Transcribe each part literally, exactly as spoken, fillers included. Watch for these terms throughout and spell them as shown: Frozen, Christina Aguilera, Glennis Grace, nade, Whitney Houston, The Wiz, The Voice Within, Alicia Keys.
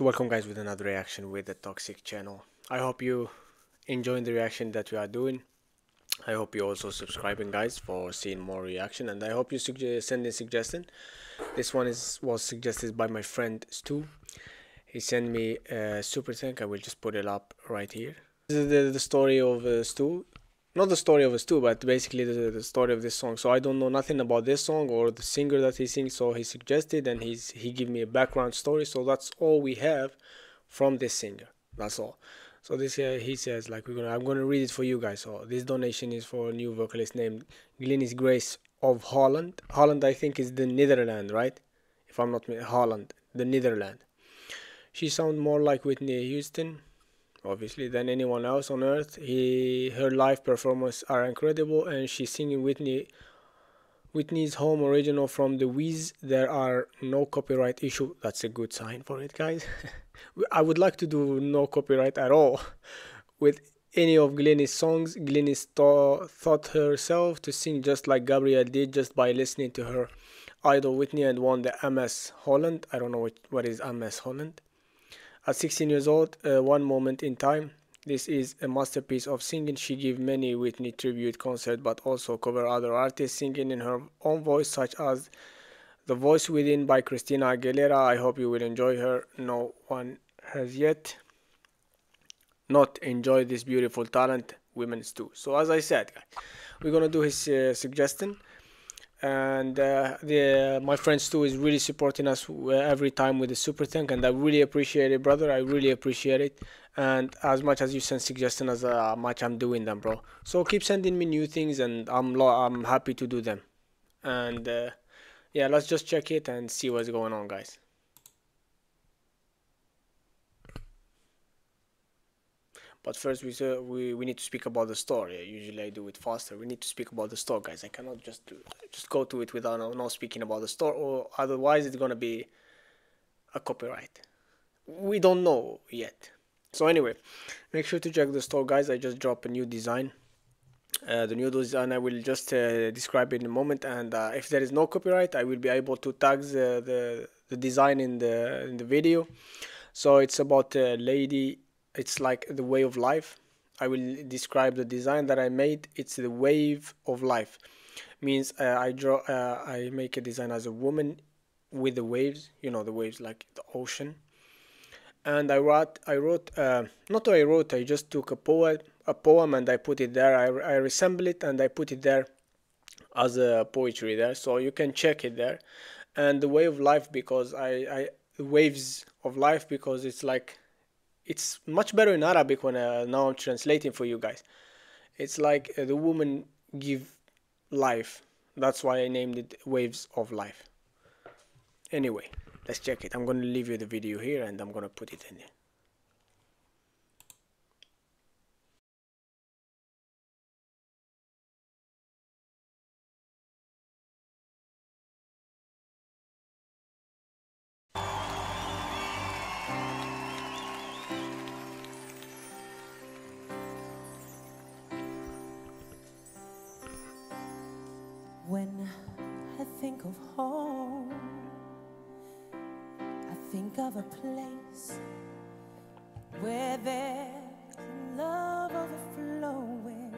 So welcome guys with another reaction with the Toxic channel. I hope you enjoying the reaction that we are doing. I hope you also subscribing guys for seeing more reaction, and I hope you send in suggestion. This one is was suggested by my friend Stu. He sent me a super thank. I will just put it up right here. This is the, the story of uh, Stu. Not the story of us too, but basically the, the story of this song. So I don't know nothing about this song or the singer that he sings, so he suggested and he's he gave me a background story. So that's all we have from this singer. That's all. So this uh, he says like we're gonna I'm gonna read it for you guys. So this donation is for a new vocalist named Glennis Grace of Holland. Holland I think is the Netherlands, right? If I'm not Holland, the Netherlands. She sounds more like Whitney Houston, obviously, than anyone else on earth. He, her live performances are incredible, and she's singing Whitney, Whitney's home original from The Wiz. There are no copyright issue. That's a good sign for it, guys. I would like to do no copyright at all with any of Glennis' songs. Glennis taught herself to sing just like Gabrielle did, just by listening to her idol Whitney, and won the M S Holland. I don't know what, what is M S Holland. At sixteen years old, uh, one moment in time. This is a masterpiece of singing. She gave many Whitney tribute concerts, but also cover other artists singing in her own voice, such as The Voice Within by Christina Aguilera. I hope you will enjoy her. No one has yet not enjoyed this beautiful talent, women's too. So as I said, we're gonna do his uh, suggestion. And uh, the, uh, my friend Stu is really supporting us uh, every time with the super thank, and I really appreciate it, brother. I really appreciate it. And as much as you send suggestions, as uh, much I'm doing them, bro. So keep sending me new things, and I'm lo I'm happy to do them. And uh, yeah, let's just check it and see what's going on, guys. But first, we, uh, we we need to speak about the story. Usually, I do it faster. We need to speak about the story, guys. I cannot just do, just go to it without no, no speaking about the story, or otherwise it's gonna be a copyright. We don't know yet. So anyway, make sure to check the store, guys. I just dropped a new design. Uh, the new design I will just uh, describe in a moment. And uh, if there is no copyright, I will be able to tag the the, the design in the in the video. So it's about a lady. It's like the way of life. I will describe the design that I made. It's the wave of life. Means uh, I draw. Uh, I make a design as a woman with the waves. You know the waves like the ocean. And I wrote. I wrote. Uh, not I wrote. I just took a poem. A poem and I put it there. I I resemble it and I put it there as a poetry there. So you can check it there. And the way of life because I I the waves of life because it's like. It's much better in Arabic when uh, now I'm translating for you guys. It's like uh, the woman give life. That's why I named it Waves of Life. Anyway, let's check it. I'm going to leave you the video here and I'm going to put it in there. When I think of home, I think of a place where there's love overflowing.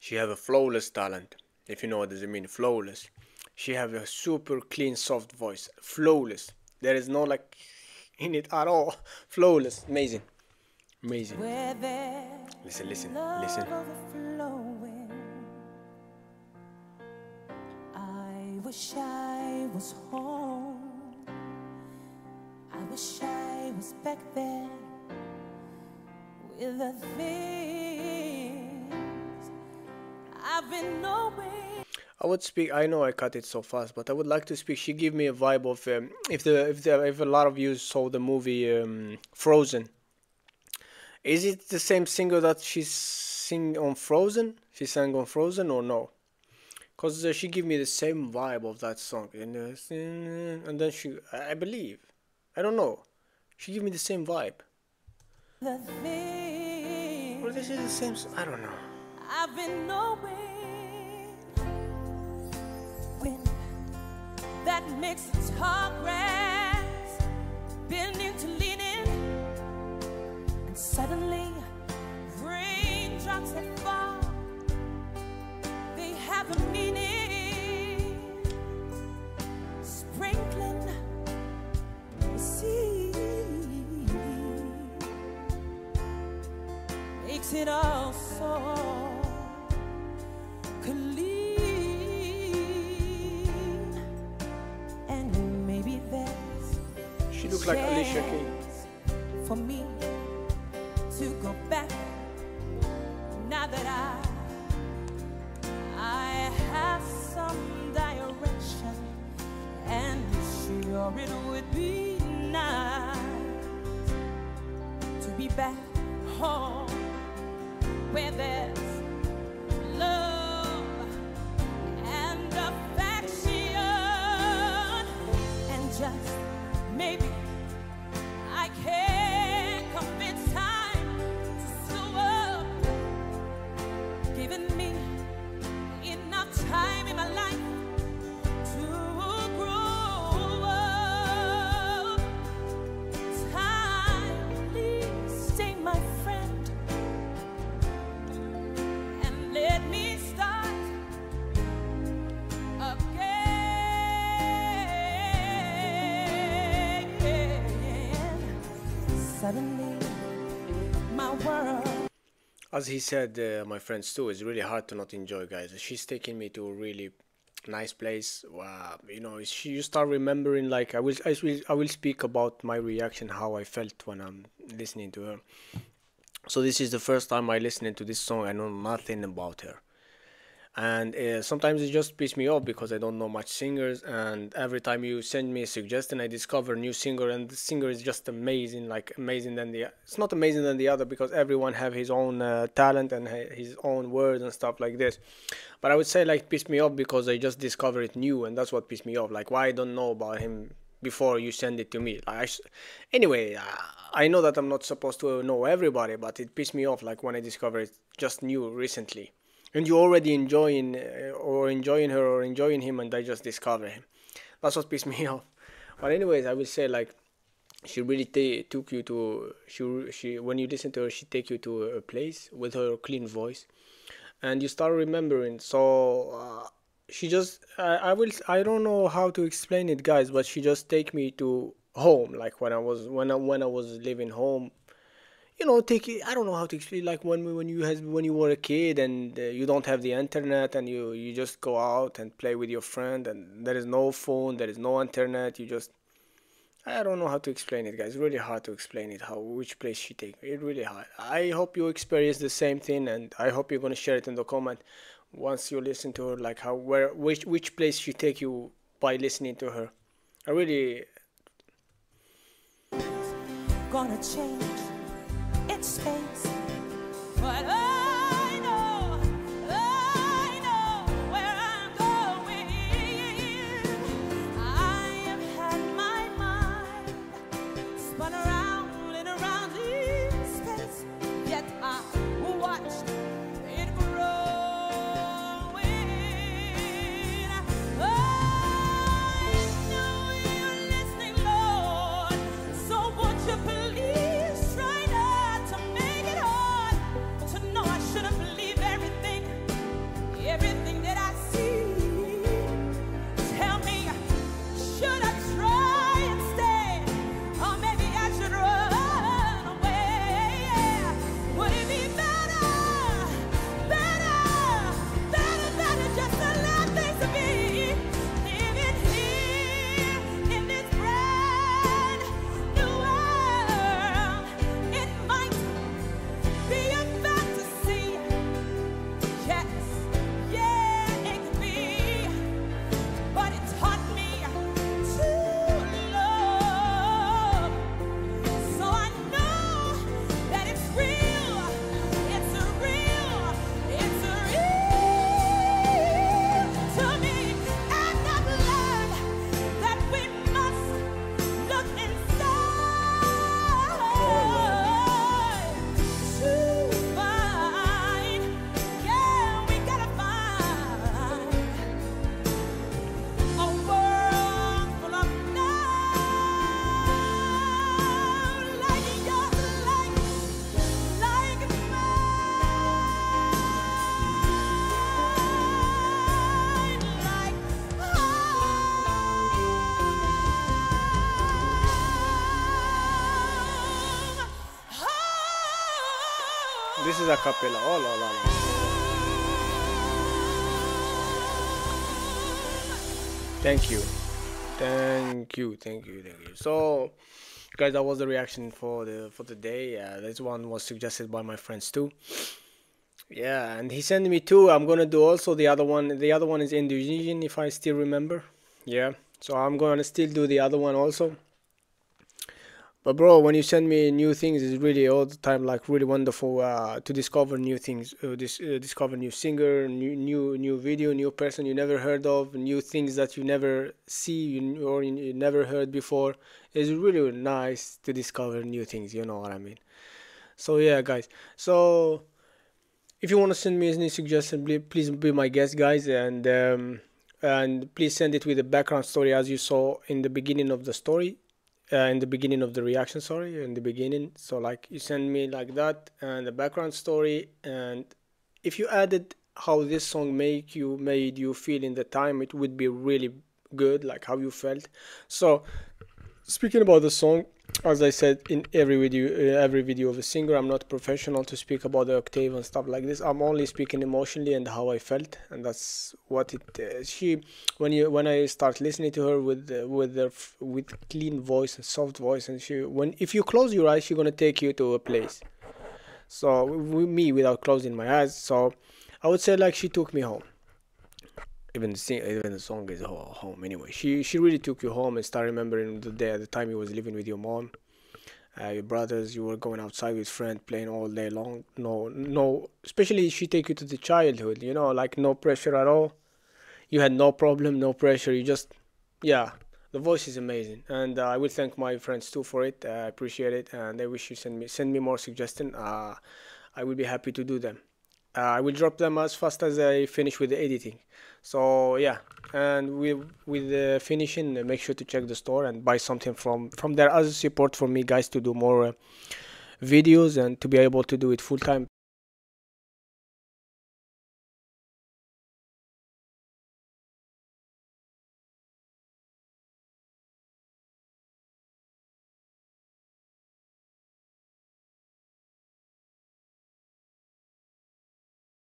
She has a flawless talent, if you know what does it mean, flawless. She has a super clean, soft voice, flawless. There is no like in it at all, flawless, amazing, amazing. Listen, listen, listen. I wish I was home. I wish I was back there with the things I've been knowing. I would speak. I know I cut it so fast, but I would like to speak. She gave me a vibe of um, if the if the if a lot of you saw the movie um, Frozen. Is it the same singer that she sing on Frozen? She sang on Frozen or no? Cause uh, she gave me the same vibe of that song, and, uh, and then she, I believe, I don't know, she gave me the same vibe. The thing well, this is the same. I don't know. I've been knowing when that makes the tall grass bending lives in our soul could lead, and maybe there's she looks like Alicia Keys for me to go back now that I I have some direction, and sure it would be nice to be back home where there's love and affection, and just maybe I can convince time to slow up, giving me enough time in my life to grow up. Time, please stay my friend, and let me start again. Suddenly, my world. As he said, uh, my friends too, it's really hard to not enjoy, guys. She's taking me to a really nice place. Wow, you know, she, you start remembering, like, I will, I will, I will speak about my reaction, how I felt when I'm listening to her. So this is the first time I listened to this song. I know nothing about her, and uh, sometimes it just pisses me off because I don't know much singers. And every time you send me a suggestion, I discover a new singer, and the singer is just amazing, like amazing than the it's not amazing than the other, because everyone have his own uh, talent and his own words and stuff like this. But I would say, like, pissed me off because I just discovered it new, and that's what pissed me off, like, why I don't know about him before you send it to me. Like, I sh anyway, uh, I know that I'm not supposed to know everybody, but it pissed me off, like, when I discovered it just new recently. And you're already enjoying uh, or enjoying her or enjoying him, and I just discover him. That's what pissed me off. But anyways, I will say, like, she really took you to, she, she when you listen to her, she take you to a place with her clean voice, and you start remembering. So uh, she just, I, I will, I don't know how to explain it, guys, but she just take me to home, like when I was, when I, when I was living home. You know, take it, I don't know how to explain, like when when you has when you were a kid and uh, you don't have the internet, and you you just go out and play with your friend, and there is no phone, there is no internet, you just, I don't know how to explain it, guys. It's really hard to explain it, how, which place she take it, really hard. I hope you experience the same thing, and I hope you're gonna share it in the comment once you listen to her, like how, where, which which place she take you by listening to her. I really gonna change its space, but I know, I know where I'm going. I have had my mind spun around and around in space, yet I watched it growing. I know you're listening, Lord, so would you believe? Should I try and stay, or maybe I should This is a cappella. Oh la la la. Thank you. Thank you. Thank you. Thank you. So guys, that was the reaction for the for the day. Yeah, this one was suggested by my friends too. Yeah, and he sent me two. I'm gonna do also the other one. The other one is Indonesian, if I still remember. Yeah, so I'm gonna still do the other one also. But bro, when you send me new things, it's really all the time like really wonderful uh, to discover new things, uh, dis uh, discover new singer, new new new video, new person you never heard of, new things that you never see you, or you never heard before. It's really nice to discover new things. You know what I mean? So yeah, guys. So if you want to send me any suggestion, please be my guest, guys, and um, and please send it with a background story as you saw in the beginning of the story. Uh, in the beginning of the reaction, sorry, in the beginning. So like you send me like that and the background story, and if you added how this song make you made you feel in the time, it would be really good, like how you felt. So speaking about the song, as I said in every video, uh, every video of a singer, I'm not professional to speak about the octave and stuff like this. I'm only speaking emotionally and how I felt, and that's what it. Uh, she, when you when I start listening to her with uh, with her f with clean voice and soft voice, and she when if you close your eyes, she's gonna take you to a place. So with me without closing my eyes, so I would say like she took me home. Even the, sing, even the song is home anyway. She she really took you home and start remembering the day at the time you was living with your mom, uh, your brothers. You were going outside with friends, playing all day long. No no, especially she take you to the childhood. You know, like no pressure at all. You had no problem, no pressure. You just yeah. The voice is amazing, and uh, I will thank my friends too for it. I uh, appreciate it, and I wish you send me send me more suggestions. Uh, I will be happy to do them. Uh, I will drop them as fast as I finish with the editing. So yeah, and we, with the finishing, make sure to check the store and buy something from from there as support for me, guys, to do more uh, videos and to be able to do it full time.